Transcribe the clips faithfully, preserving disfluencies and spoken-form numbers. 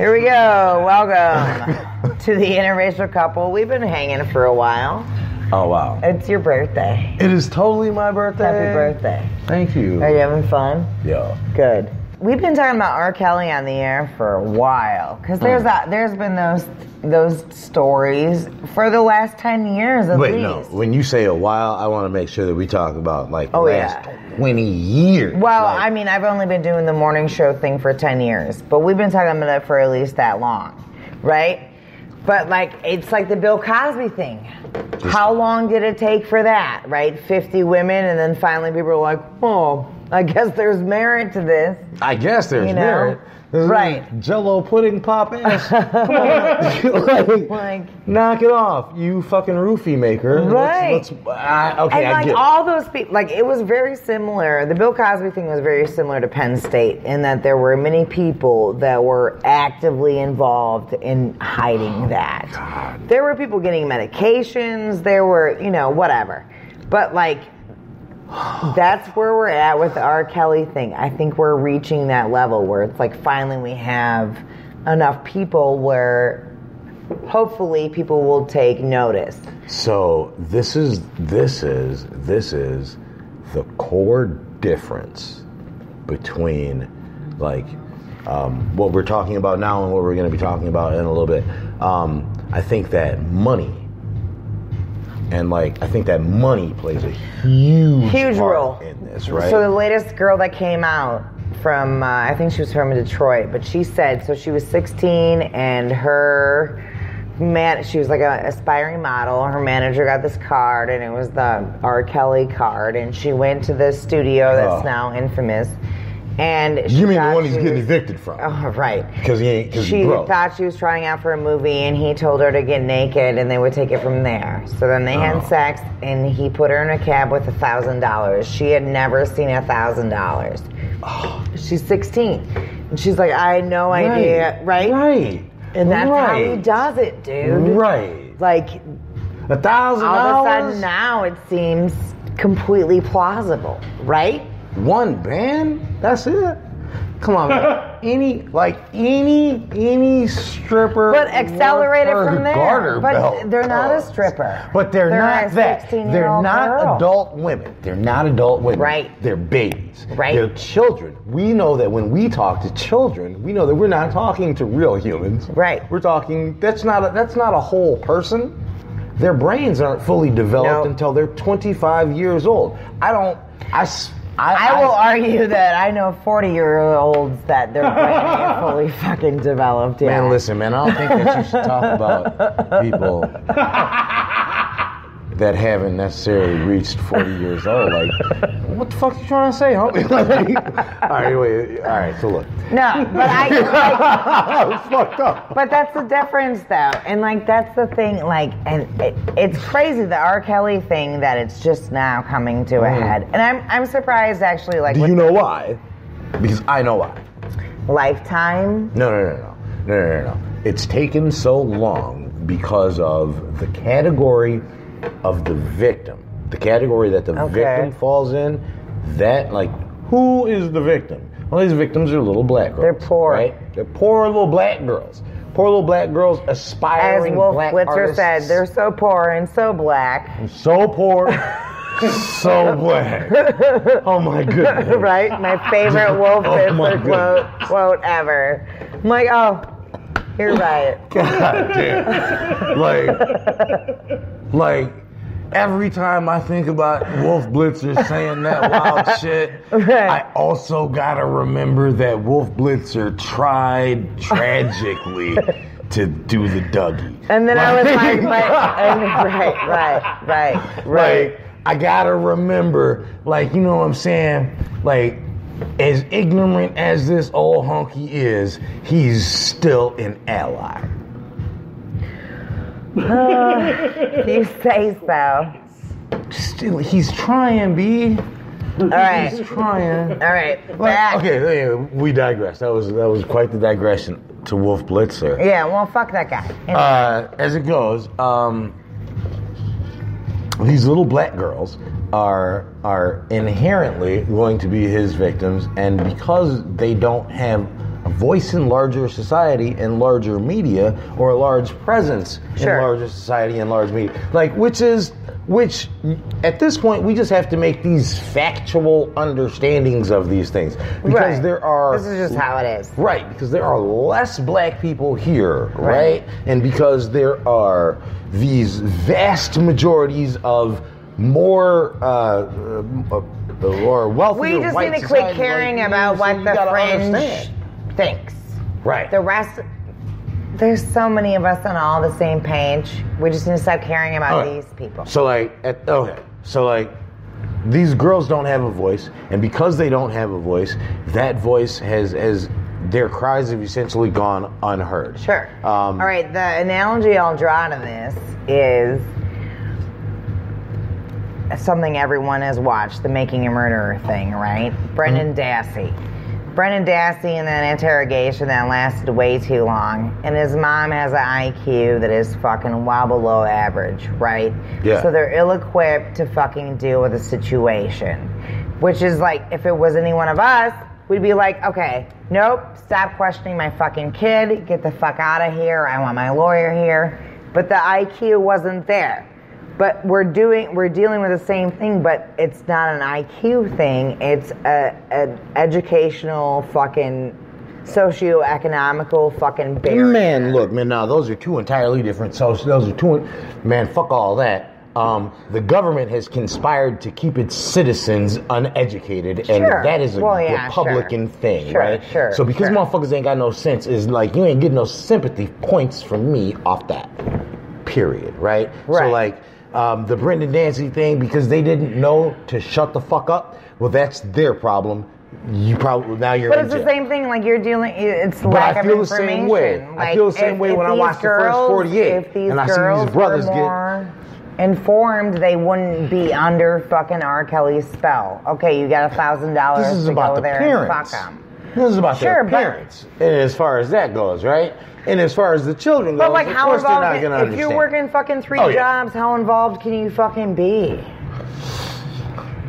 Here we go. Welcome to the interracial couple. We've been hanging for a while. Oh, wow. It's your birthday. It is totally my birthday. Happy birthday. Thank you. Are you having fun? Yeah. Good. We've been talking about R. Kelly on the air for a while. Because there's mm. a, there's been those those stories for the last ten years at Wait, least. Wait, no. When you say a while, I want to make sure that we talk about, like, oh, the last yeah. twenty years. Well, like, I mean, I've only been doing the morning show thing for ten years. But we've been talking about it for at least that long. Right? But, like, it's like the Bill Cosby thing. How long did it take for that, right? fifty women, and then finally people were like, oh, I guess there's merit to this. I guess there's you know? merit. This right. Is Jell-O pudding pop ass. like, like, knock it off, you fucking roofie maker. Right. Let's, let's, uh, okay, and I like get all it. those people, like it was very similar. The Bill Cosby thing was very similar to Penn State in that there were many people that were actively involved in hiding oh, that. God. There were people getting medications. There were, you know, whatever. But like, that's where we're at with the R. Kelly thing. I think we're reaching that level where it's like finally we have enough people where hopefully people will take notice. So this is this is this is the core difference between like um, what we're talking about now and what we're going to be talking about in a little bit. Um, I think that money. And, like, I think that money plays a huge, huge part role in this, right? So the latest girl that came out from, uh, I think she was from Detroit, but she said, so she was sixteen, and her, man, she was, like, an aspiring model. Her manager got this card, and it was the R. Kelly card, and she went to the studio that's oh. now infamous. And you mean the one he's getting was, evicted from? Oh, right. Because he ain't. Cause she broke. thought she was trying out for a movie, and he told her to get naked, and they would take it from there. So then they oh. had sex, and he put her in a cab with a thousand dollars. She had never seen a thousand dollars. She's sixteen, and she's like, I had no right. idea, right? Right. And that's right. how he does it, dude. Right. Like a thousand. All of a sudden, now it seems completely plausible, right? One band? That's it? Come on, man. any like any any stripper, but accelerated from there. Garter but belt they're not does. a stripper. But they're, they're not, not that. They're not girl. adult women. They're not adult women. Right. They're babies. Right. They're children. We know that when we talk to children, we know that we're not talking to real humans. Right. We're talking. That's not a, that's not a whole person. Their brains aren't fully developed no. until they're twenty-five years old. I don't. I. I, I will I, argue that I know forty-year-olds that their brain ain't fully fucking developed yet. Man, listen, man, I don't think that you should talk about people that haven't necessarily reached forty years old. Like, what the fuck are you trying to say, homie? all right, wait, all right, so look. No, but I... I was fucked up. But that's the difference, though. And, like, that's the thing, like, and it, it's crazy, the R. Kelly thing, that it's just now coming to a mm. head. And I'm I'm surprised, actually, like... Do you know the, why? Because I know why. Lifetime? No, no, no, no. No, no, no, no. It's taken so long because of the category of the victim. The category that the okay. victim falls in, that, like, who is the victim? Well, these victims are little black girls. They're poor. Right? They're poor little black girls. Poor little black girls, aspiring Wolf black Blitzer artists. As Wolf Blitzer said, they're so poor and so black. And so poor, so black. Oh, my goodness. Right? My favorite Wolf Blitzer oh quote, quote ever. I'm like, oh, you're right. God damn. Like, like... Every time I think about Wolf Blitzer saying that wild shit, right. I also gotta remember that Wolf Blitzer tried tragically to do the Dougie. And then like, I was like, like and, right, right, right, right. Like, I gotta remember, like, you know what I'm saying? Like, as ignorant as this old honky is, he's still an ally. uh, you say so. Still, he's trying, B. All right, he's trying. All right, back. Like, okay, we digress. That was that was quite the digression to Wolf Blitzer. Yeah, well, fuck that guy. Anyway. Uh, as it goes, um, these little black girls are are inherently going to be his victims, and because they don't have a voice in larger society and larger media, or a large presence sure. in larger society and large media. Like, which is, which, at this point, we just have to make these factual understandings of these things. Because right. there are... This is just how it is. Right, because there are less black people here, right? right? And because there are these vast majorities of more... Uh, uh, or wealthier we just white need to quit caring like, about what so the fringe understand. thinks. Right. The rest, there's so many of us on all the same page. We just need to stop caring about right. these people. So like, at, okay, so like, these girls don't have a voice, and because they don't have a voice, that voice has, has their cries have essentially gone unheard. Sure. Um, all right, the analogy I'll draw to this is... something everyone has watched, the Making a Murderer thing, right? Brendan Dassey. Brendan Dassey in that interrogation that lasted way too long, and his mom has an I Q that is fucking well below average, right? Yeah. So they're ill-equipped to fucking deal with a situation, which is like, if it was any one of us, we'd be like, okay, nope, stop questioning my fucking kid, get the fuck out of here, I want my lawyer here. But the I Q wasn't there. But we're doing, we're dealing with the same thing, but it's not an I Q thing. It's a, a educational fucking socioeconomical fucking barrier. Man, look, man, now those are two entirely different. So those are two, man, fuck all that. Um, the government has conspired to keep its citizens uneducated, and sure. that is a well, yeah, Republican sure. thing, sure, right? Sure, so because sure. motherfuckers ain't got no sense, is like you ain't getting no sympathy points from me off that. Period. Right. Right. So like. Um, the Brendan Dassey thing, because they didn't know to shut the fuck up. Well, that's their problem. You probably now you're. But in it's jail. The same thing. Like you're dealing. It's but lack I feel of the information. Same way. Like, I feel the same if, way if when I watch girls, the First Forty Eight, and I see these brothers get informed. They wouldn't be under fucking R. Kelly's spell. Okay, you got a thousand dollars to go the there parents. And fuck them. This is about sure, their parents, but, and as far as that goes, right? And as far as the children go, like, of course they're not going to understand. If you're working fucking three oh, yeah. jobs, how involved can you fucking be?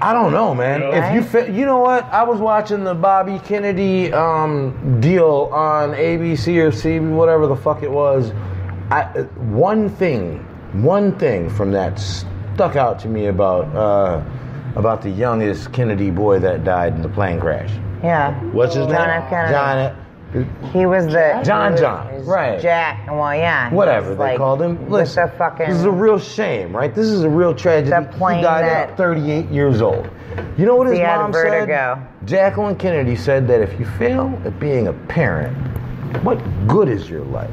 I don't know, man. You know, if right? you fi- you know what? I was watching the Bobby Kennedy um, deal on A B C or C B, whatever the fuck it was. I, one thing, one thing from that stuck out to me about uh, about the youngest Kennedy boy that died in the plane crash. Yeah. What's his John name? John F. Kennedy. John F. He was the... John John. Right. Jack. Well, yeah. Whatever they like, called him. Listen, fucking, this is a real shame, right? This is a real tragedy. The plane he died that, at thirty-eight years old. You know what his mom said? Go. Jacqueline Kennedy said that if you fail at being a parent, what good is your life?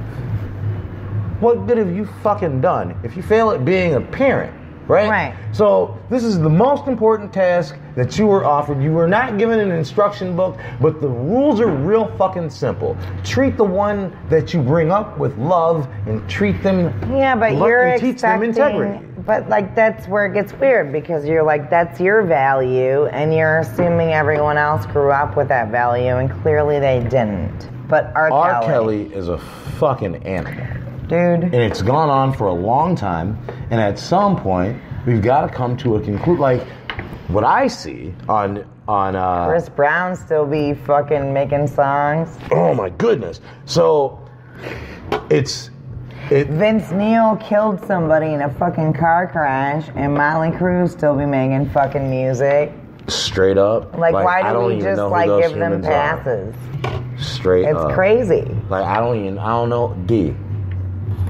What good have you fucking done if you fail at being a parent? Right? Right. So this is the most important task that you were offered. You were not given an instruction book, but the rules are real fucking simple. Treat the one that you bring up with love and treat them. Yeah, but lo- you're and teach them integrity. But like that's where it gets weird because you're like that's your value, and you're assuming everyone else grew up with that value, and clearly they didn't. But R. Kelly. R. Kelly is a fucking animal. Dude. And it's gone on for a long time, and at some point we've got to come to a conclusion. Like what I see on on uh, Chris Brown still be fucking making songs. Oh my goodness! So it's it, Vince Neil killed somebody in a fucking car crash, and Miley Cruz still be making fucking music. Straight up, like, like why do I don't we just like give them passes? Are. Straight it's up, it's crazy. Like I don't even I don't know D.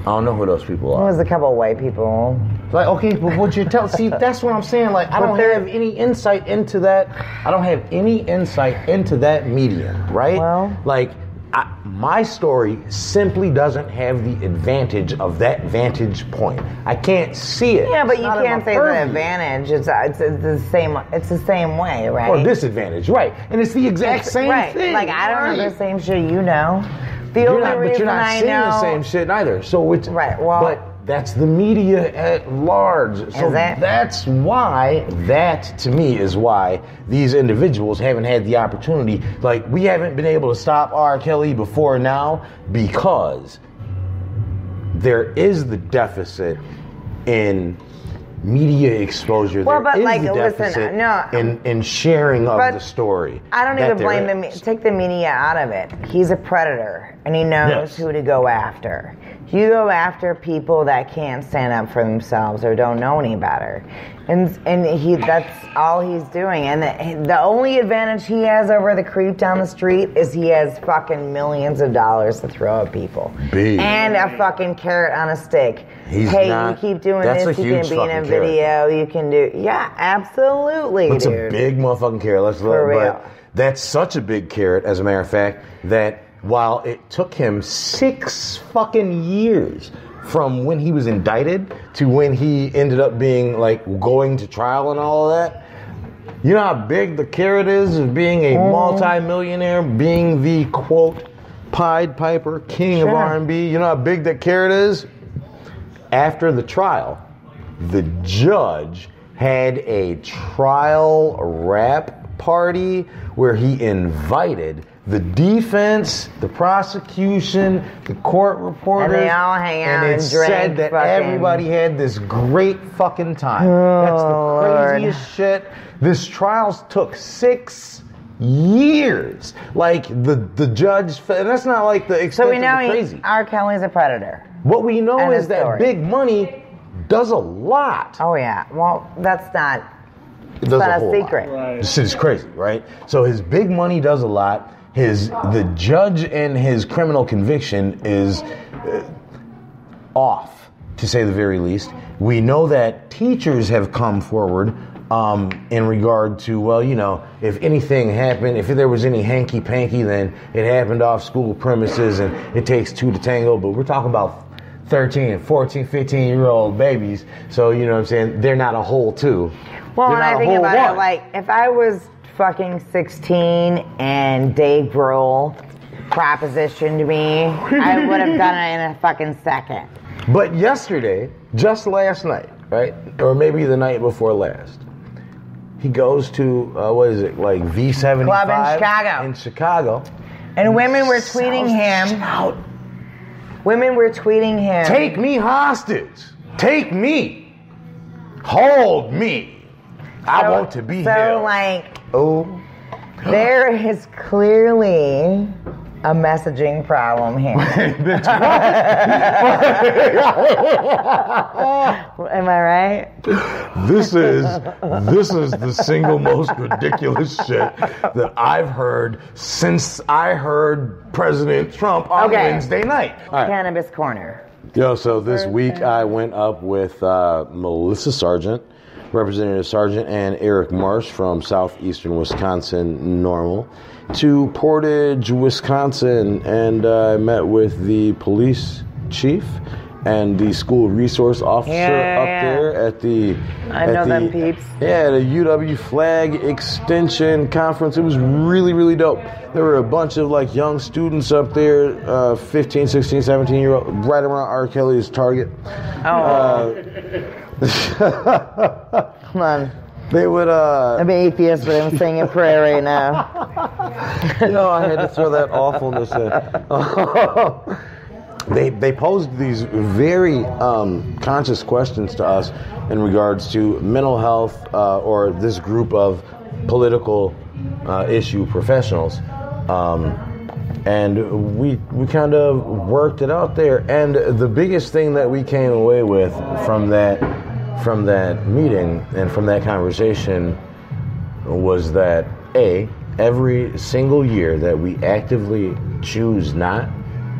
I don't know who those people are. It was a couple of white people. Like, okay, but what you're telling... See, that's what I'm saying. Like, I don't have any insight into that. I don't have any insight into that medium, right? Well, like, I, my story simply doesn't have the advantage of that vantage point. I can't see it. Yeah, but you can't say the advantage. It's, it's, it's the same. It's the same way, right? Or disadvantage, right? And it's the exact same thing. Like, I don't know the same shit you know. The you're only not, but you're not I seeing know. the same shit either. So it's right. Well, but that's the media at large. So that, that's why that to me is why these individuals haven't had the opportunity. Like we haven't been able to stop R. Kelly before now because there is the deficit in media exposure. Well, there but is like, a listen, no, in, in sharing of the story. I don't even blame the media. Take the media out of it. He's a predator, and he knows yes. who to go after. You go after people that can't stand up for themselves or don't know any better, and and he that's all he's doing. And the, the only advantage he has over the creep down the street is he has fucking millions of dollars to throw at people, Big. and a fucking carrot on a stick. He's hey, not, you keep doing that's this, a you huge can be in a video, carrot. you can do yeah, absolutely. That's dude. a big motherfucking carrot. Let's for real. But that's such a big carrot, as a matter of fact, that. While it took him six fucking years from when he was indicted to when he ended up being, like, going to trial and all of that, you know how big the carrot is of being a multi-millionaire, being the, quote, Pied Piper, king sure. of R and B? You know how big that carrot is? After the trial, the judge had a trial rap party where he invited the defense, the prosecution, the court reporters, and they all hang out and, and it drink said that fucking... everybody had this great fucking time. Oh, that's the craziest Lord. shit. This trials took six years. Like the the judge, and that's not like the extent so we know of the crazy. R. Kelly's a predator. What we know and is that story. big money does a lot. Oh yeah. Well, that's not. It does not a, a secret. Right. This shit is crazy, right? So his big money does a lot. His the judge in his criminal conviction is uh, off, to say the very least. We know that teachers have come forward um, in regard to, well, you know, if anything happened, if there was any hanky-panky, then it happened off school premises and it takes two to tango. But we're talking about thirteen, fourteen, fifteen-year-old babies. So, you know what I'm saying? They're not a whole two. Well, when I think about one. it, like, if I was... fucking sixteen and Dave Grohl propositioned me, I would have done it in a fucking second. But yesterday, just last night, right? Or maybe the night before last, he goes to, uh, what is it, like V seventy-five? Club in Chicago. In Chicago. And women were tweeting him. Out. Women were tweeting him. Take me hostage. Take me. Hold me. So, I want to be so here. So, like, oh, there is clearly a messaging problem here. Wait, am I right? This is this is the single most ridiculous shit that I've heard since I heard President Trump on okay. Wednesday night. All right. Cannabis Corner. Yo, so this week I went up with uh, Melissa Sargent, Representative Sargent, and Eric Marsh from southeastern Wisconsin, Normal, to Portage, Wisconsin, and I uh, met with the police chief and the school resource officer yeah, yeah, up yeah. there at the... I at know the, them peeps. Yeah, the U W Flag Extension Conference. It was really, really dope. There were a bunch of, like, young students up there, uh, fifteen, sixteen, seventeen-year-old, right around R. Kelly's target. Oh. Uh, Come on. They would, uh... I'm an atheist, but I'm singing a prayer right now. You know, I had to throw that awfulness in. they, they posed these very um, conscious questions to us in regards to mental health uh, or this group of political uh, issue professionals. Um... And we we kind of worked it out there. And the biggest thing that we came away with from that from that meeting and from that conversation was that, A, every single year that we actively choose not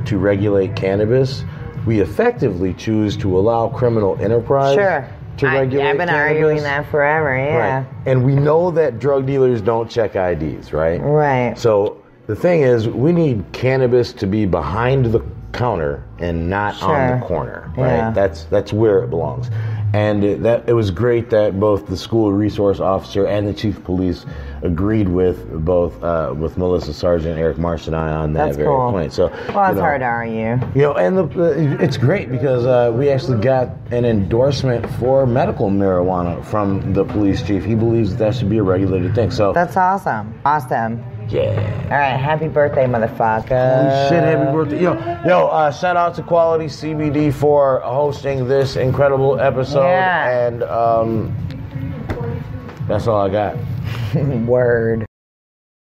to regulate cannabis, we effectively choose to allow criminal enterprise sure. to I, regulate cannabis. I've been cannabis. arguing that forever, yeah. Right. And we know that drug dealers don't check I Ds, right? Right. So... the thing is, we need cannabis to be behind the counter and not sure. on the corner, right? Yeah. That's that's where it belongs. And it, that it was great that both the school resource officer and the chief of police agreed with both uh, with Melissa Sargent, Eric Marsh, and I on that that's very cool. point. So, well, that's you know, hard to argue. You know, and the, it's great because uh, we actually got an endorsement for medical marijuana from the police chief. He believes that should be a regulated thing. So that's awesome. Awesome. Yeah. All right, happy birthday, motherfucker. Holy shit, happy birthday. Yo, yo uh, shout out to Quality C B D for hosting this incredible episode. Yeah. And um, that's all I got. Word.